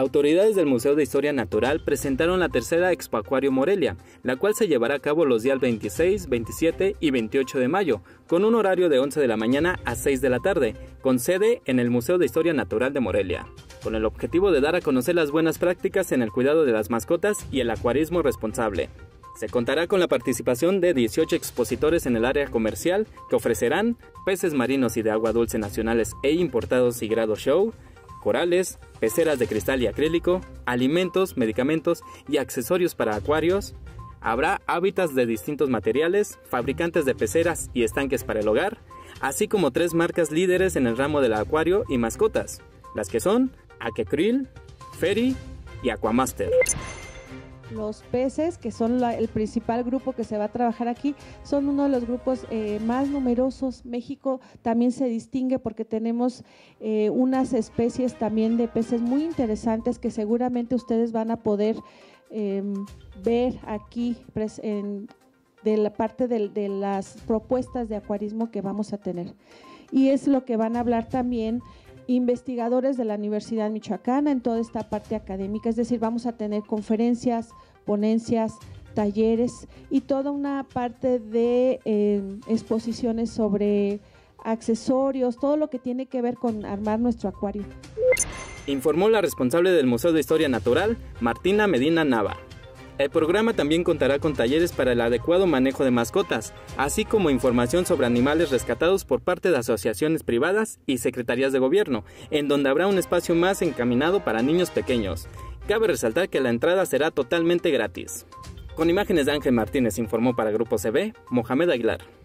Autoridades del Museo de Historia Natural presentaron la tercera Expo Acuario Morelia, la cual se llevará a cabo los días 26, 27 y 28 de mayo, con un horario de 11 de la mañana a 6 de la tarde, con sede en el Museo de Historia Natural de Morelia, con el objetivo de dar a conocer las buenas prácticas en el cuidado de las mascotas y el acuarismo responsable. Se contará con la participación de 18 expositores en el área comercial, que ofrecerán peces marinos y de agua dulce nacionales e importados y grado show, corales, peceras de cristal y acrílico, alimentos, medicamentos y accesorios para acuarios. Habrá hábitats de distintos materiales, fabricantes de peceras y estanques para el hogar, así como tres marcas líderes en el ramo del acuario y mascotas, las que son Aquacryl, Ferry y Aquamaster. Los peces, que son el principal grupo que se va a trabajar aquí, son uno de los grupos más numerosos. México también se distingue porque tenemos unas especies también de peces muy interesantes que seguramente ustedes van a poder ver aquí de la parte de las propuestas de acuarismo que vamos a tener. Y es lo que van a hablar también investigadores de la Universidad Michoacana en toda esta parte académica, es decir, vamos a tener conferencias, ponencias, talleres y toda una parte de exposiciones sobre accesorios, todo lo que tiene que ver con armar nuestro acuario. Informó la responsable del Museo de Historia Natural, Martina Medina Nava. El programa también contará con talleres para el adecuado manejo de mascotas, así como información sobre animales rescatados por parte de asociaciones privadas y secretarías de gobierno, en donde habrá un espacio más encaminado para niños pequeños. Cabe resaltar que la entrada será totalmente gratis. Con imágenes de Ángel Martínez informó para Grupo CB, Mohamed Aguilar.